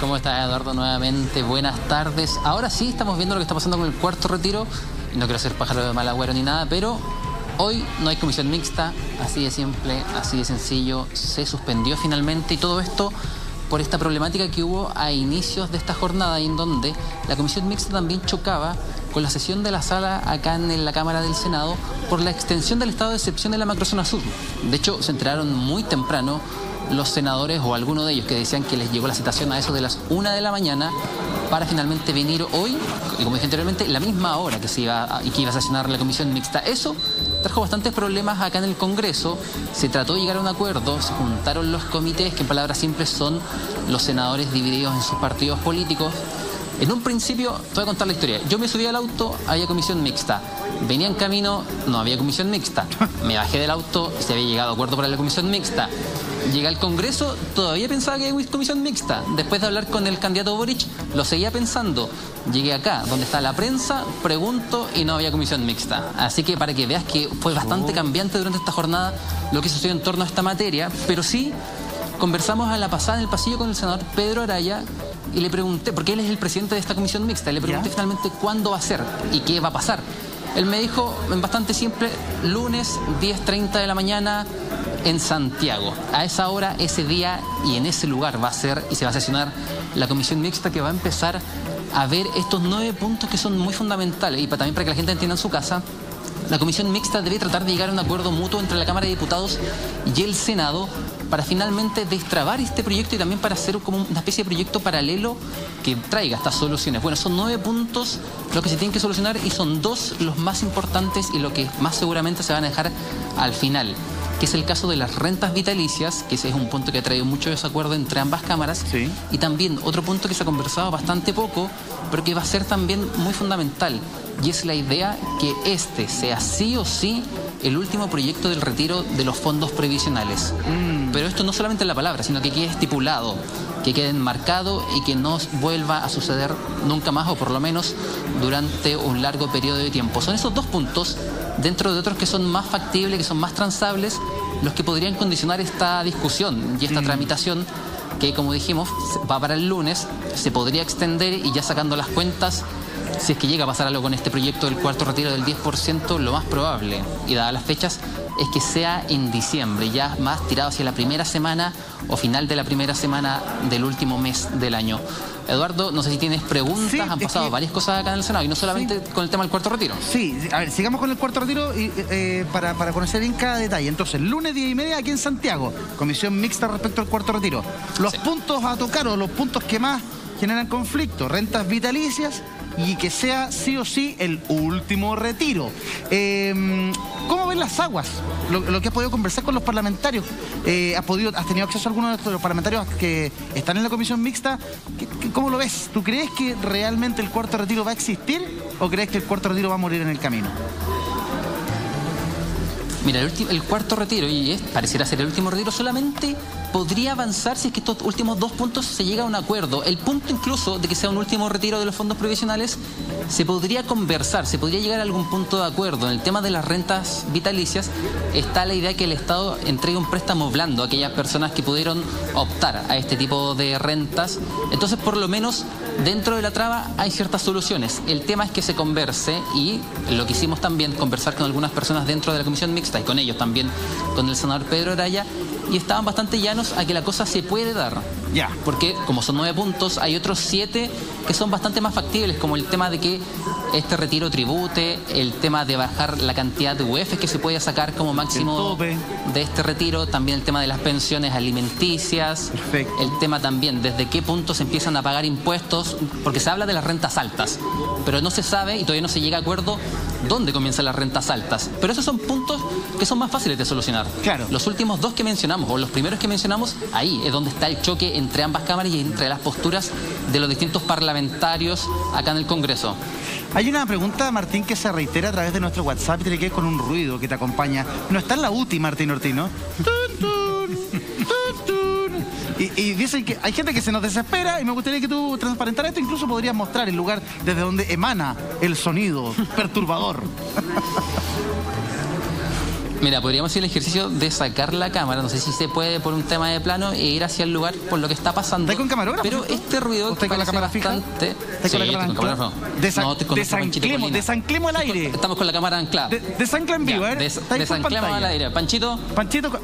¿Cómo estás, Eduardo? Nuevamente, buenas tardes. Ahora sí estamos viendo lo que está pasando con el cuarto retiro. No quiero ser pájaro de mal agüero ni nada, pero hoy no hay comisión mixta. Así de simple, así de sencillo. Se suspendió finalmente, y todo esto por esta problemática que hubo a inicios de esta jornada, en donde la comisión mixta también chocaba con la sesión de la sala acá en la Cámara del Senado por la extensión del estado de excepción de la macrozona sur. De hecho, se enteraron muy temprano los senadores, o alguno de ellos, que decían que les llegó la citación a eso de las 1 de la mañana para finalmente venir hoy, y como dije anteriormente, la misma hora que iba a sesionar la comisión mixta. Eso trajo bastantes problemas acá en el Congreso. Se trató de llegar a un acuerdo, se juntaron los comités, que en palabras simples son los senadores divididos en sus partidos políticos. En un principio, te voy a contar la historia. Yo me subí al auto, había comisión mixta. Venía en camino, no había comisión mixta. Me bajé del auto, se había llegado a acuerdo para la comisión mixta. Llegué al Congreso, todavía pensaba que había comisión mixta. Después de hablar con el candidato Boric, lo seguía pensando. Llegué acá, donde está la prensa, pregunto y no había comisión mixta. Así que para que veas que fue bastante cambiante durante esta jornada lo que sucedió en torno a esta materia. Pero sí, conversamos a la pasada en el pasillo con el senador Pedro Araya, y le pregunté, porque él es el presidente de esta comisión mixta, y le pregunté finalmente cuándo va a ser y qué va a pasar. Él me dijo, bastante simple, lunes 10:30 de la mañana en Santiago. A esa hora, ese día y en ese lugar va a ser y se va a sesionar la comisión mixta, que va a empezar a ver estos 9 puntos que son muy fundamentales. Y también para que la gente entienda en su casa, la comisión mixta debe tratar de llegar a un acuerdo mutuo entre la Cámara de Diputados y el Senado para finalmente destrabar este proyecto, y también para hacer como una especie de proyecto paralelo que traiga estas soluciones. Bueno, son 9 puntos los que se tienen que solucionar, y son 2 los más importantes y lo que más seguramente se van a dejar al final, que es el caso de las rentas vitalicias, que ese es un punto que ha traído mucho desacuerdo entre ambas cámaras, y también otro punto que se ha conversado bastante poco, pero que va a ser también muy fundamental, y es la idea que este sea sí o sí el último proyecto del retiro de los fondos previsionales. Pero esto no solamente en la palabra, sino que quede estipulado, que quede enmarcado y que no vuelva a suceder nunca más, o por lo menos durante un largo periodo de tiempo. Son esos 2 puntos, dentro de otros que son más factibles, que son más transables, los que podrían condicionar esta discusión y esta tramitación, que, como dijimos, va para el lunes, se podría extender, y ya sacando las cuentas, si es que llega a pasar algo con este proyecto del cuarto retiro del 10%, lo más probable, y dadas las fechas, es que sea en diciembre, ya más tirado hacia la primera semana o final de la primera semana del último mes del año. Eduardo, no sé si tienes preguntas, han pasado varias cosas acá en el Senado, y no solamente con el tema del cuarto retiro. Sí, a ver, sigamos con el cuarto retiro y, para conocer en cada detalle. Entonces, lunes 10:30 aquí en Santiago, comisión mixta respecto al cuarto retiro. Los puntos a tocar, o los puntos que más generan conflicto: rentas vitalicias, y que sea sí o sí el último retiro. ¿Cómo ven las aguas? Lo que has podido conversar con los parlamentarios. ¿Has tenido acceso a algunos de los parlamentarios que están en la comisión mixta? ¿Cómo lo ves? ¿Tú crees que realmente el cuarto retiro va a existir, o crees que el cuarto retiro va a morir en el camino? Mira, el cuarto retiro, y pareciera ser el último retiro, solamente podría avanzar si es que estos últimos 2 puntos se llega a un acuerdo. El punto incluso de que sea un último retiro de los fondos previsionales se podría conversar, se podría llegar a algún punto de acuerdo. En el tema de las rentas vitalicias está la idea que el Estado entregue un préstamo blando a aquellas personas que pudieron optar a este tipo de rentas. Entonces, por lo menos, dentro de la traba hay ciertas soluciones. El tema es que se converse, y lo que hicimos también, conversar con algunas personas dentro de la comisión mixta, y con ellos también, con el senador Pedro Araya, y estaban bastante llanos a que la cosa se puede dar. Porque como son 9 puntos, hay otros 7 que son bastante más factibles, como el tema de que este retiro tribute, el tema de bajar la cantidad de UF que se puede sacar como máximo de este retiro, también el tema de las pensiones alimenticias, el tema también desde qué punto se empiezan a pagar impuestos, porque se habla de las rentas altas, pero no se sabe y todavía no se llega a acuerdo dónde comienzan las rentas altas. Pero esos son puntos que son más fáciles de solucionar. Los últimos 2 que mencionamos, o los primeros que mencionamos, ahí es donde está el choque entre ambas cámaras y entre las posturas de los distintos parlamentarios acá en el Congreso. Hay una pregunta, Martín, que se reitera a través de nuestro WhatsApp, y tiene que ver con un ruido que te acompaña. No está en la UTI, Martín Ortiz, ¿no? Y dicen que hay gente que se nos desespera, y me gustaría que tú transparentaras esto. Incluso podrías mostrar el lugar desde donde emana el sonido perturbador. Mira, podríamos hacer el ejercicio de sacar la cámara, no sé si se puede por un tema de plano, e ir hacia el lugar por lo que está pasando. ¿Está con camarógrafo? Pero este ruido que parece bastante... ¿Está con la cámara anclada? Desanclemos el aire. Estamos con la cámara anclada. Desancla en vivo, ¿eh? Desanclemos al aire. Panchito.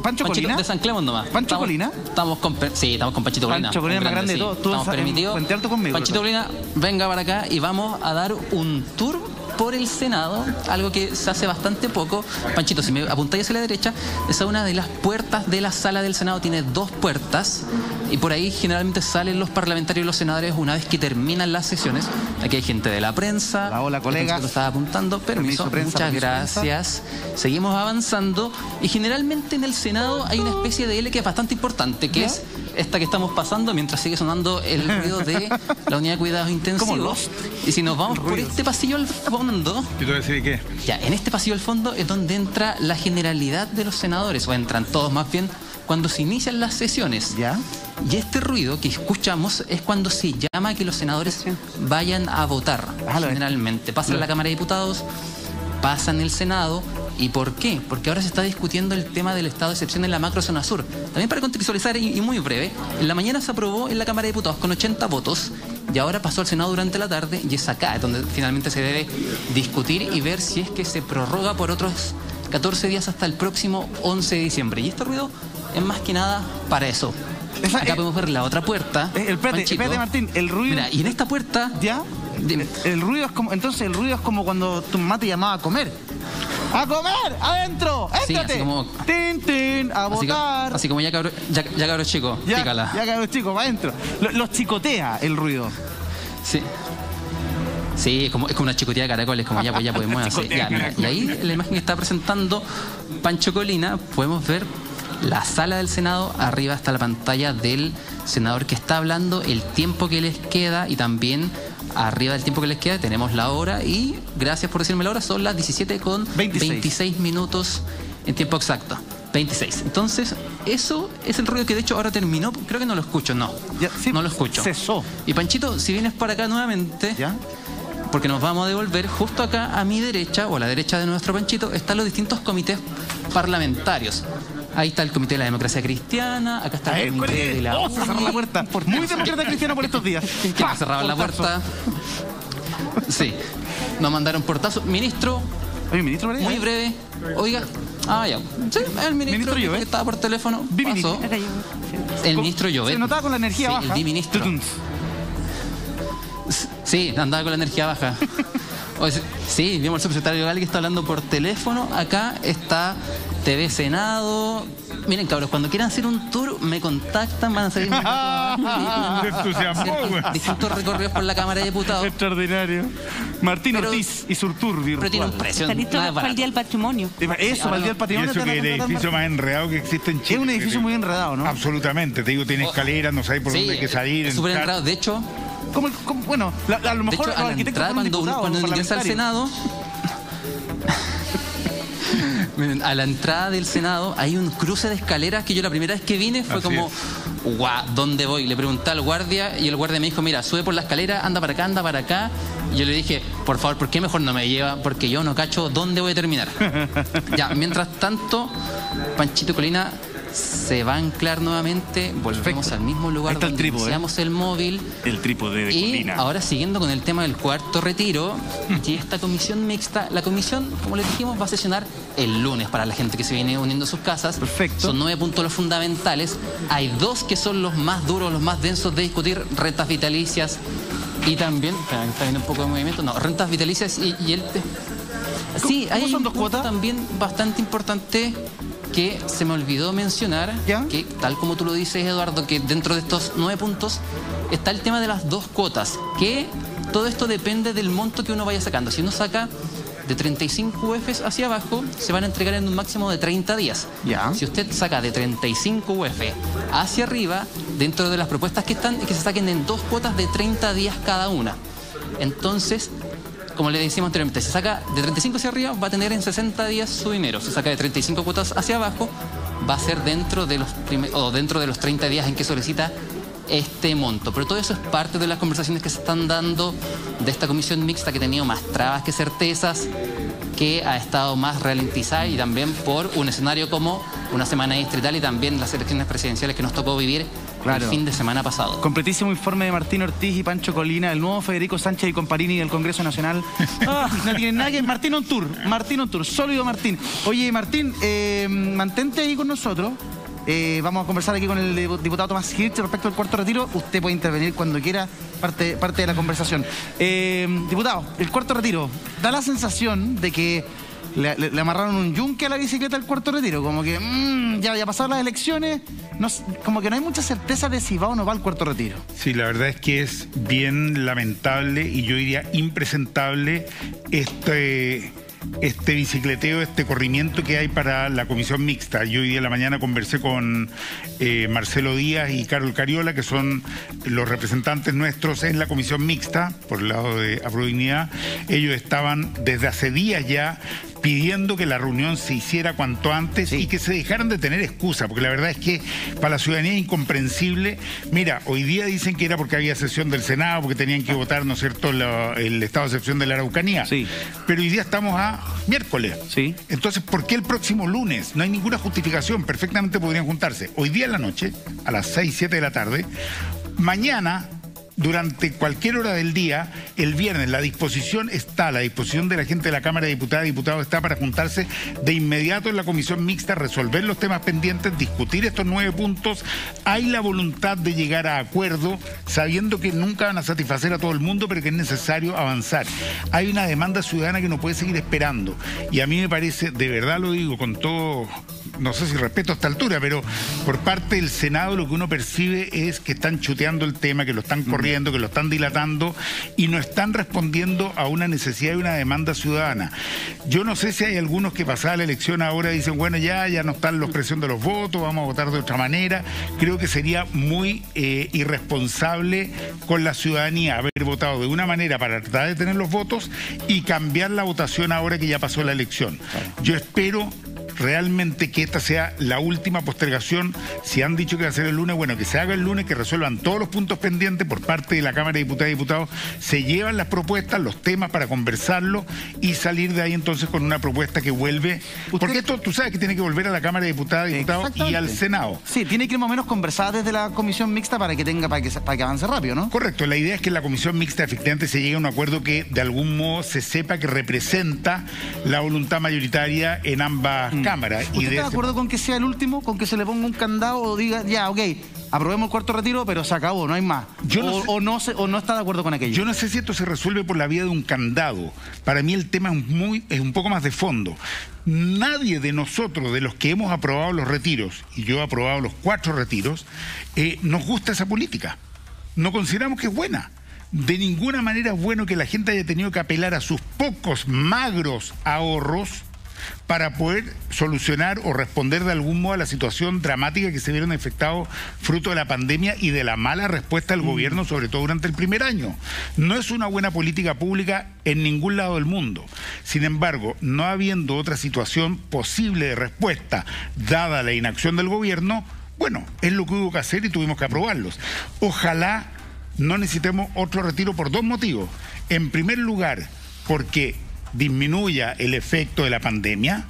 Pancho Colina. Desanclemos nomás. ¿Pancho Colina? Sí, estamos con Panchito Colina. Pancho Colina es más grande de todos. Estamos permitidos. Panchito Colina, venga para acá y vamos a dar un tour por el Senado, algo que se hace bastante poco. Panchito, si me apuntáis hacia la derecha, esa es una de las puertas de la sala del Senado, tiene dos puertas, y por ahí generalmente salen los parlamentarios y los senadores una vez que terminan las sesiones. Aquí hay gente de la prensa. Hola colegas. Lo estaba apuntando. Permiso, muchas gracias. Seguimos avanzando, y generalmente en el Senado hay una especie de L que es bastante importante, que es esta que estamos pasando mientras sigue sonando el ruido de la unidad de cuidados intensivos. Y si nos vamos por este pasillo al fondo... ¿Yo te voy a decir qué? Ya, en este pasillo al fondo es donde entra la generalidad de los senadores, o entran todos más bien, cuando se inician las sesiones. ¿Ya? Y este ruido que escuchamos es cuando se llama a que los senadores vayan a votar. Generalmente pasan la Cámara de Diputados, pasan el Senado. ¿Y por qué? Porque ahora se está discutiendo el tema del estado de excepción en la macrozona sur. También para contextualizar, y muy breve, en la mañana se aprobó en la Cámara de Diputados con 80 votos, y ahora pasó al Senado durante la tarde, y es acá donde finalmente se debe discutir y ver si es que se prorroga por otros 14 días hasta el próximo 11 de diciembre. Y este ruido es más que nada para eso. Acá podemos ver la otra puerta. Espérate, Martín, el ruido... Mira, y en esta puerta... ¿Ya? El ruido es como... Entonces el ruido es como cuando tu mamá te llamaba a comer. ¡A comer! ¡Adentro! ¡Éntrate! Sí, así como... ¡Tin, tin! ¡A votar! Así como ya cabro chico, pícala. Ya cabro chico, va adentro. Los chicotea el ruido. Sí. Sí, es como una chicotea de caracoles, como ya podemos hacer. Y ahí, en la imagen que está presentando Pancho Colina, podemos ver la sala del Senado. Arriba está la pantalla del senador que está hablando, el tiempo que les queda, y también... Arriba del tiempo que les queda tenemos la hora, y gracias por decirme la hora, son las 17:26 minutos en tiempo exacto. 26. Entonces, eso es el ruido que de hecho ahora terminó, creo que no lo escucho, no lo escucho. Cesó. Y Panchito, si vienes para acá nuevamente, ¿ya? Porque nos vamos a devolver, justo acá a mi derecha, o a la derecha de nuestro Panchito, están los distintos comités parlamentarios. Ahí está el Comité de la Democracia Cristiana, acá está el Comité de la... ¡Oh, se cerró la puerta! Muy demócrata cristiana por estos días. ¡Pah! Cerraban la puerta. Sí, nos mandaron portazo. Ministro, muy breve. Oiga, ya. Sí, el ministro que estaba por teléfono pasó. El ministro Llobet. Se notaba con la energía baja. Sí, el biministro. Sí, andaba con la energía baja. Sí, vimos al subsecretario legal que está hablando por teléfono. Acá está... TV Senado. Miren, cabros, cuando quieran hacer un tour, me contactan, van a salir... distintos recorridos por la Cámara de Diputados. Extraordinario. Martín Ortiz y su tour virtual. Pero tiene un precio. Está listo para el Día del Patrimonio. Eso, para el Día del Patrimonio. Y eso que es el edificio más enredado que existe en Chile. Es un edificio muy enredado, ¿no? Absolutamente. Te digo, tiene escaleras, no sabes por dónde hay que salir. Es súper enredado. De hecho... Bueno, a lo mejor los arquitectos son diputados, cuando ingresa al Senado... Miren, a la entrada del Senado hay un cruce de escaleras que yo la primera vez que vine fue como, guau, ¿dónde voy? Le pregunté al guardia y el guardia me dijo, mira, sube por la escalera, anda para acá, anda para acá. Y yo le dije, por favor, ¿por qué mejor no me lleva? Porque yo no cacho dónde voy a terminar. Ya, mientras tanto, Panchito Colina se va a anclar nuevamente, volvemos al mismo lugar donde iniciamos el móvil. El trípode de Colina. Y ahora, siguiendo con el tema del cuarto retiro, y esta comisión mixta, la comisión, como les dijimos, va a sesionar el lunes para la gente que se viene uniendo a sus casas. Perfecto. Son 9 puntos los fundamentales. Hay 2 que son los más duros, los más densos de discutir: rentas vitalicias y también... Está viendo un poco de movimiento. No, rentas vitalicias y el... Sí, hay un punto también bastante importante que se me olvidó mencionar, que tal como tú lo dices, Eduardo, que dentro de estos 9 puntos está el tema de las 2 cuotas, que todo esto depende del monto que uno vaya sacando. Si uno saca de 35 UEFs hacia abajo, se van a entregar en un máximo de 30 días. Si usted saca de 35 UEF hacia arriba, dentro de las propuestas que están, es que se saquen en 2 cuotas de 30 días cada una. Entonces... Como le decíamos anteriormente, si saca de 35 hacia arriba, va a tener en 60 días su dinero. Si saca de 35 cuotas hacia abajo, va a ser dentro de los 30 días en que solicita este monto. Pero todo eso es parte de las conversaciones que se están dando de esta comisión mixta, que ha tenido más trabas que certezas. que ha estado más ralentizada, y también por un escenario como una semana distrital y también las elecciones presidenciales que nos tocó vivir el fin de semana pasado. Completísimo informe de Martín Ortiz y Pancho Colina, el nuevo Federico Sánchez y Comparini del Congreso Nacional. No tiene nadie. Martín on tour, Martín on tour, sólido Martín. Oye Martín, mantente ahí con nosotros. Vamos a conversar aquí con el diputado Tomás Hirsch respecto al cuarto retiro. Usted puede intervenir cuando quiera, parte de la conversación. Diputado, el cuarto retiro, da la sensación de que le amarraron un yunque a la bicicleta al cuarto retiro, como que ya pasaron las elecciones, como que no hay mucha certeza de si va o no va al cuarto retiro. Sí, la verdad es que es bien lamentable y yo diría impresentable este bicicleteo, este corrimiento que hay para la Comisión Mixta. Yo hoy día en la mañana conversé con Marcelo Díaz y Carol Cariola, que son los representantes nuestros en la Comisión Mixta, por el lado de Afrodignidad. Ellos estaban desde hace días ya pidiendo que la reunión se hiciera cuanto antes y que se dejaran de tener excusa, porque la verdad es que para la ciudadanía es incomprensible. Mira, hoy día dicen que era porque había sesión del Senado, porque tenían que votar, ¿no es cierto?, el estado de excepción de la Araucanía. Sí. Pero hoy día estamos a miércoles. Sí. Entonces, ¿por qué el próximo lunes? No hay ninguna justificación. Perfectamente podrían juntarse hoy día en la noche, a las 6, 7 de la tarde, mañana, durante cualquier hora del día, el viernes. La disposición está, la disposición de la gente de la Cámara de Diputadas y Diputados está para juntarse de inmediato en la Comisión Mixta, resolver los temas pendientes, discutir estos 9 puntos. Hay la voluntad de llegar a acuerdo, sabiendo que nunca van a satisfacer a todo el mundo, pero que es necesario avanzar. Hay una demanda ciudadana que no puede seguir esperando. Y a mí me parece, de verdad lo digo con todo, no sé si respeto a esta altura, pero por parte del Senado lo que uno percibe es que están chuteando el tema, que lo están corriendo, que lo están dilatando y no están respondiendo a una necesidad y una demanda ciudadana. Yo no sé si hay algunos que pasada la elección ahora dicen, bueno, ya no está la presión de los votos, vamos a votar de otra manera. Creo que sería muy irresponsable con la ciudadanía haber votado de una manera para tratar de tener los votos y cambiar la votación ahora que ya pasó la elección. Yo espero realmente que esta sea la última postergación. Si han dicho que va a ser el lunes, bueno, que se haga el lunes, que resuelvan todos los puntos pendientes por parte de la Cámara de Diputadas y Diputados, se llevan las propuestas, los temas para conversarlo y salir de ahí entonces con una propuesta que vuelve. Porque esto tú sabes que tiene que volver a la Cámara de Diputadas y Diputados y al Senado. Sí, tiene que ir más o menos conversada desde la Comisión Mixta para que avance rápido, ¿no? Correcto, la idea es que en la Comisión Mixta efectivamente se llegue a un acuerdo que de algún modo se sepa que representa la voluntad mayoritaria en ambas Cámara. ¿Usted está de acuerdo con que sea el último? ¿Con que se le ponga un candado o diga, ya, ok, aprobemos el cuarto retiro, pero se acabó, no hay más? ¿O no está de acuerdo con aquello? Yo no sé si esto se resuelve por la vía de un candado. Para mí el tema es un poco más de fondo. Nadie de nosotros, de los que hemos aprobado los retiros, y yo he aprobado los 4 retiros, nos gusta esa política. No consideramos que es buena. De ninguna manera es bueno que la gente haya tenido que apelar a sus pocos, magros ahorros para poder solucionar o responder de algún modo a la situación dramática que se vieron afectados fruto de la pandemia y de la mala respuesta del gobierno, sobre todo durante el primer año. No es una buena política pública en ningún lado del mundo. Sin embargo, no habiendo otra situación posible de respuesta, dada la inacción del gobierno, bueno, es lo que hubo que hacer y tuvimos que aprobarlos. Ojalá no necesitemos otro retiro por 2 motivos. En primer lugar, porque disminuya el efecto de la pandemia,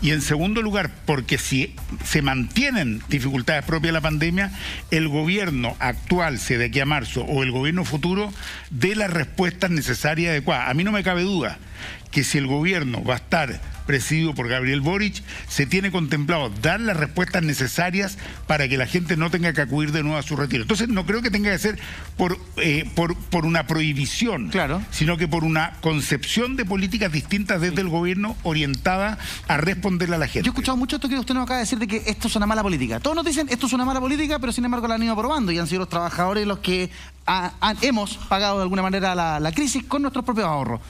y en segundo lugar, porque si se mantienen dificultades propias de la pandemia, el gobierno actual, sea de aquí a marzo, o el gobierno futuro, dé las respuestas necesarias y adecuadas. A mí no me cabe duda que si el gobierno va a estar presidido por Gabriel Boric, se tiene contemplado dar las respuestas necesarias para que la gente no tenga que acudir de nuevo a su retiro. Entonces no creo que tenga que ser por una prohibición, sino que por una concepción de políticas distintas desde el gobierno orientada a responderle a la gente. Yo he escuchado mucho esto que usted nos acaba de decir, de que esto es una mala política. Todos nos dicen esto es una mala política, pero sin embargo la han ido aprobando y han sido los trabajadores los que hemos pagado de alguna manera la crisis con nuestros propios ahorros.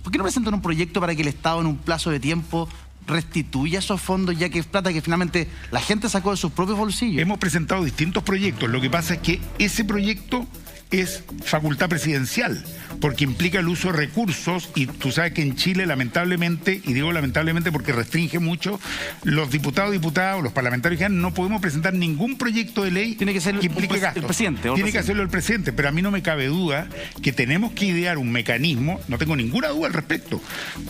¿Por qué no presentan un proyecto para que el Estado en un plazo de tiempo restituya esos fondos, ya que es plata que finalmente la gente sacó de sus propios bolsillos? Hemos presentado distintos proyectos. Lo que pasa es que ese proyecto es facultad presidencial, porque implica el uso de recursos, y tú sabes que en Chile lamentablemente, y digo lamentablemente porque restringe mucho, los diputados, diputadas, los parlamentarios no podemos presentar ningún proyecto de ley. Tiene que ser el presidente. Tiene que hacerlo el presidente, pero a mí no me cabe duda que tenemos que idear un mecanismo, no tengo ninguna duda al respecto,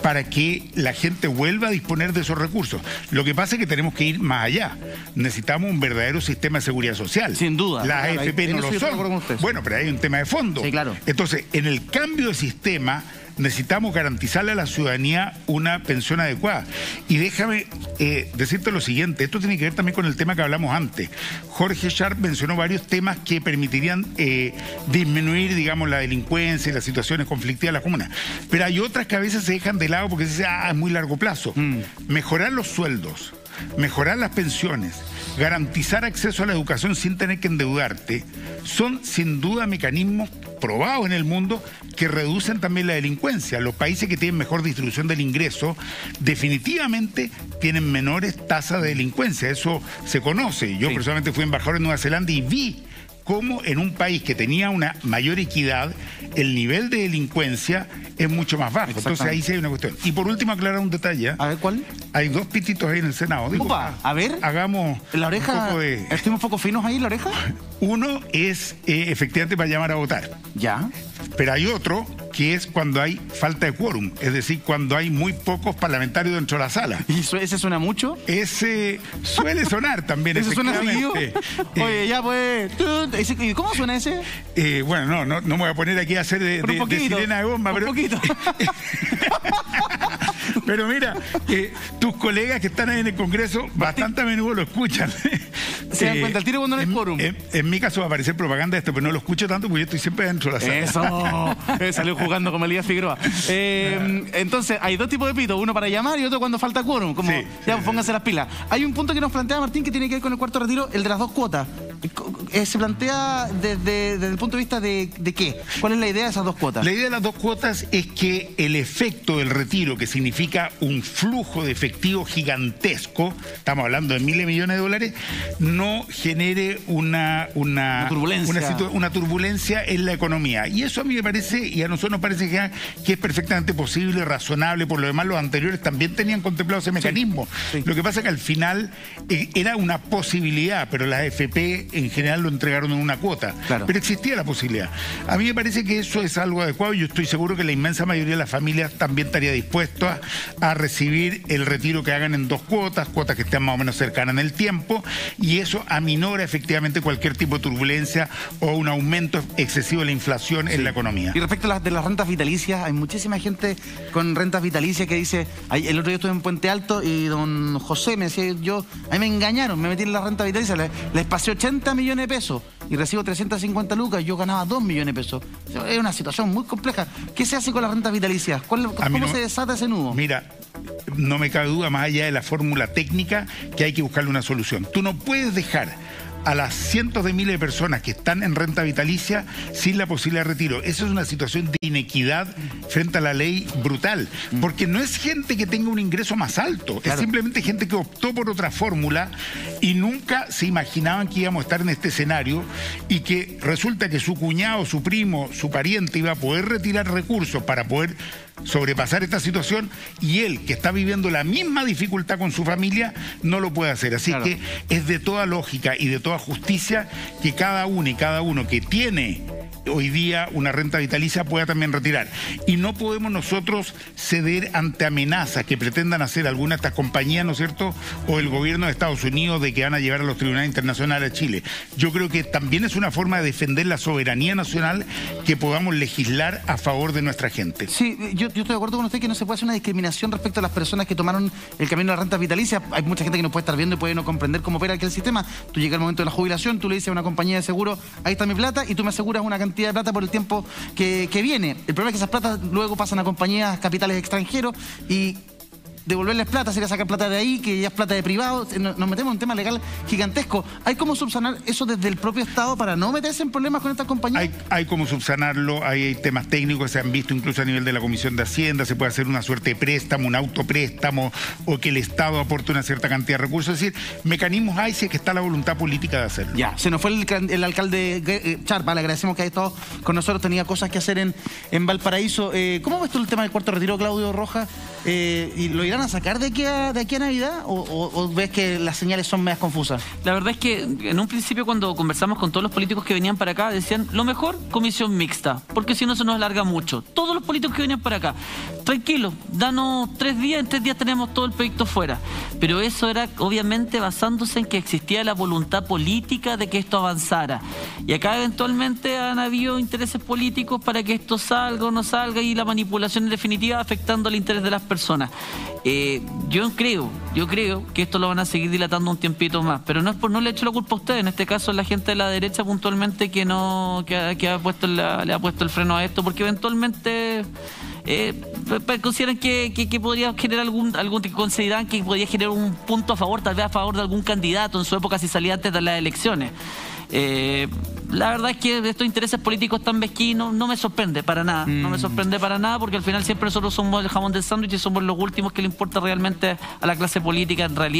para que la gente vuelva a disponer de esos recursos. Lo que pasa es que tenemos que ir más allá. Necesitamos un verdadero sistema de seguridad social. Sin duda. Las AFP no lo son. Bueno, pero hay un tema de fondo. Sí, claro. Entonces, en el cambio de sistema necesitamos garantizarle a la ciudadanía una pensión adecuada. Y déjame decirte lo siguiente, esto tiene que ver también con el tema que hablamos antes. Jorge Sharp mencionó varios temas que permitirían disminuir, digamos, la delincuencia y las situaciones conflictivas de las comunas. Pero hay otras que a veces se dejan de lado porque se dice, ah, es muy largo plazo. Mejorar los sueldos, mejorar las pensiones, garantizar acceso a la educación sin tener que endeudarte, son sin duda mecanismos probados en el mundo que reducen también la delincuencia. Los países que tienen mejor distribución del ingreso definitivamente tienen menores tasas de delincuencia. Eso se conoce. Yo personalmente fui embajador en Nueva Zelanda y vi cómo en un país que tenía una mayor equidad el nivel de delincuencia es mucho más bajo. Entonces ahí sí hay una cuestión. Y por último aclarar un detalle. A ver, ¿cuál? Hay dos pititos ahí en el Senado. Digo, opa, a ver. Hagamos la oreja, un poco de... ¿Estamos un poco finos ahí, la oreja? Uno es efectivamente para llamar a votar. Ya. Pero hay otro que es cuando hay falta de quórum, es decir, cuando hay muy pocos parlamentarios dentro de la sala. ¿Y ese suena mucho? Ese suele sonar también. ¿Ese suena seguido? Oye, ya pues... ¿Y cómo suena ese? Bueno, no me voy a poner aquí a hacer de sirena de bomba. Pero un poquito. Pero mira, tus colegas que están ahí en el Congreso bastante a menudo lo escuchan. Se dan cuenta el tiro cuando no es quórum. En mi caso va a aparecer propaganda de esto, pero no lo escucho tanto porque yo estoy siempre dentro de la sala. Eso, salió jugando como Elías Figueroa. Entonces, hay dos tipos de pitos, uno para llamar y otro cuando falta quórum, como ya pónganse las pilas. Hay un punto que nos plantea Martín que tiene que ver con el cuarto retiro, el de las dos cuotas. ¿Se plantea desde el punto de vista de qué? ¿Cuál es la idea de esas dos cuotas? La idea de las dos cuotas es que el efecto del retiro, que significa un flujo de efectivo gigantesco, estamos hablando de miles de millones de dólares, no genere una turbulencia en la economía. Y eso a mí me parece, y a nosotros nos parece que es perfectamente posible, razonable. Por lo demás, los anteriores también tenían contemplado ese mecanismo. Sí. Lo que pasa es que al final era una posibilidad, pero las AFP en general lo entregaron en una cuota. Claro. Pero existía la posibilidad. A mí me parece que eso es algo adecuado y yo estoy seguro que la inmensa mayoría de las familias también estaría dispuesta a recibir el retiro que hagan en dos cuotas, cuotas que estén más o menos cercanas en el tiempo, y eso aminora efectivamente cualquier tipo de turbulencia o un aumento excesivo de la inflación en la economía. Y respecto a las rentas vitalicias, hay muchísima gente con rentas vitalicias que dice, el otro día estuve en Puente Alto y don José me decía, a mí me engañaron, me metí en la renta vitalicia, les pasé 80 millones de pesos y recibo 350 lucas, yo ganaba 2 millones de pesos. Es una situación muy compleja. ¿Qué se hace con las rentas vitalicias? ¿Cómo se desata ese nudo? Mira, no me cabe duda, más allá de la fórmula técnica, que hay que buscarle una solución. Tú no puedes dejar a las cientos de miles de personas que están en renta vitalicia sin la posibilidad de retiro. Eso es una situación de inequidad frente a la ley brutal, porque no es gente que tenga un ingreso más alto, es simplemente gente que optó por otra fórmula y nunca se imaginaban que íbamos a estar en este escenario y que resulta que su cuñado, su primo, su pariente iba a poder retirar recursos para poder sobrepasar esta situación y él, que está viviendo la misma dificultad con su familia, no lo puede hacer. Así que es de toda lógica y de toda justicia que cada uno y cada uno que tiene hoy día una renta vitalicia pueda también retirar. Y no podemos nosotros ceder ante amenazas que pretendan hacer alguna de estas compañías, ¿no es cierto?, o el gobierno de Estados Unidos de que van a llevar a los tribunales internacionales a Chile. Yo creo que también es una forma de defender la soberanía nacional que podamos legislar a favor de nuestra gente. Sí, yo estoy de acuerdo con usted que no se puede hacer una discriminación respecto a las personas que tomaron el camino de la renta vitalicia. Hay mucha gente que no puede estar viendo y puede no comprender cómo opera aquel sistema. Tú llegas al momento de la jubilación, tú le dices a una compañía de seguro, ahí está mi plata y tú me aseguras una cantidad de plata por el tiempo que viene. El problema es que esas platas luego pasan a compañías, capitales extranjeros y devolverles plata, sería sacar plata de ahí, que ya es plata de privado, nos metemos en un tema legal gigantesco. ¿Hay cómo subsanar eso desde el propio Estado para no meterse en problemas con estas compañías? Hay cómo subsanarlo, hay temas técnicos que se han visto incluso a nivel de la Comisión de Hacienda, se puede hacer una suerte de préstamo, un autopréstamo, o que el Estado aporte una cierta cantidad de recursos, es decir, mecanismos hay si es que está la voluntad política de hacerlo. Ya, se nos fue el alcalde Sharp, le agradecemos que haya estado con nosotros, tenía cosas que hacer en Valparaíso. ¿Cómo ves tú el tema del cuarto retiro, Claudio Rojas? ¿Y lo irán a sacar de aquí a Navidad? ¿O ves que las señales son medias confusas? La verdad es que en un principio cuando conversamos con todos los políticos que venían para acá decían, lo mejor, comisión mixta, porque si no se nos alarga mucho. Todos los políticos que venían para acá, tranquilo, danos 3 días, en 3 días tenemos todo el proyecto fuera. Pero eso era obviamente basándose en que existía la voluntad política de que esto avanzara. Y acá eventualmente han habido intereses políticos para que esto salga o no salga y la manipulación en definitiva afectando al interés de las personas. Yo creo que esto lo van a seguir dilatando un tiempito más, pero no le echo la culpa a ustedes, en este caso la gente de la derecha puntualmente que le ha puesto el freno a esto, porque eventualmente consideran que podría generar un punto a favor, tal vez a favor de algún candidato en su época si salía antes de las elecciones. La verdad es que estos intereses políticos tan mezquinos no me sorprende para nada, porque al final siempre nosotros somos el jamón del sándwich y somos los últimos que le importa realmente a la clase política en realidad.